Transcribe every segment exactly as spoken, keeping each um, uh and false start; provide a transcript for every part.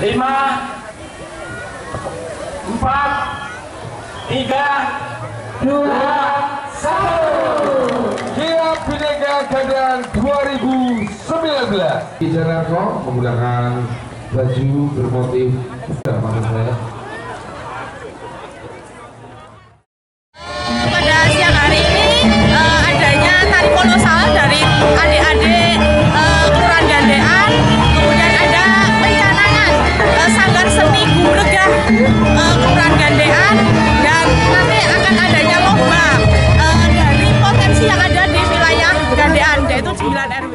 lima, empat, tiga, dua, satu. Kirab Bhinneka Kadar dua ribu sembilan belas. Bicara kok menggunakan baju bermotif kumpulan gandekan, dan nanti akan adanya lomba uh, dari potensi yang ada di wilayah Gandekan, yaitu sembilan R W.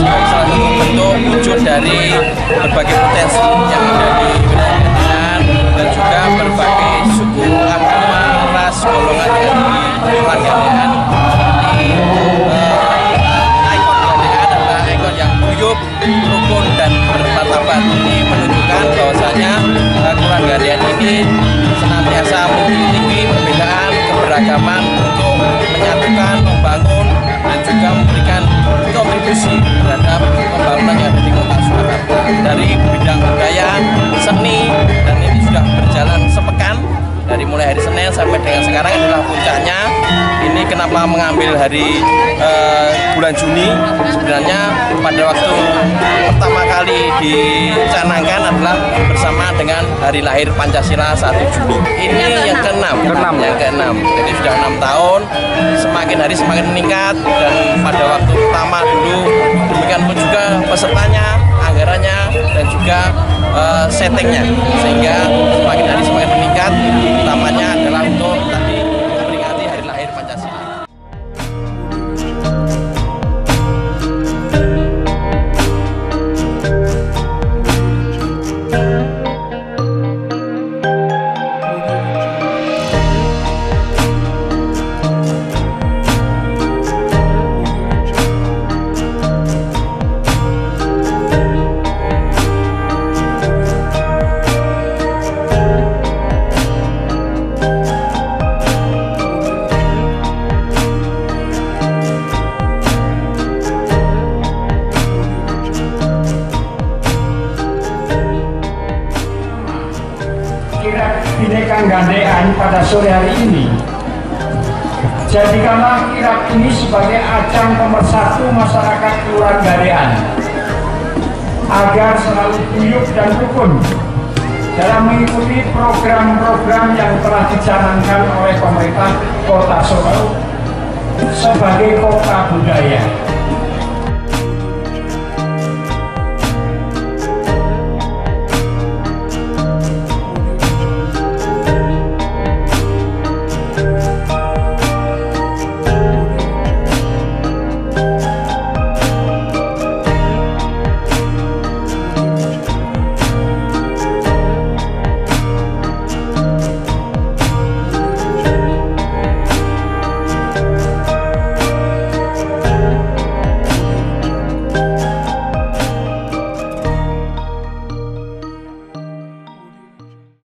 Salah satu bentuk wujud dari berbagai potensi yang ada di Gandekan dan juga berbagai suku, agama, ras, golongan di kumpulan Gandekan. Ikon Gandekan adalah ikon yang guyup, rukun dan bermartabat. Ini menunjukkan bahwasanya kumpulan Gandekan ini senantiasa menjunjung perbedaan, keberagaman untuk menyatukan, membangun dan juga memberikan kontribusi terhadap pembangunan yang ada di kota Surakarta dari bidang budaya, seni, dan ini sudah berjalan sepekan dari mulai hari Senin sampai dengan sekarang adalah puncaknya. Ini kenapa mengambil hari uh, bulan Juni? Sebenarnya pada waktu pertama kali dicanangkan adalah bersama dengan hari lahir Pancasila satu Juli. Ini yang keenam, yang keenam. Jadi sudah enam tahun. Semakin hari semakin meningkat, dan pada waktu pertama dulu demikian pun juga pesertanya, anggarannya, dan juga uh, settingnya, sehingga semakin hari semakin meningkat. Utamanya adalah untuk tadi memperingati hari lahir Pancasila. Kirab Bhinneka Gandekan pada sore hari ini, jadikanlah kirab ini sebagai ajang pemersatu masyarakat Kelurahan Gandekan agar selalu guyup dan rukun dalam mengikuti program-program yang telah dicanangkan oleh pemerintah Kota Solo sebagai kota budaya.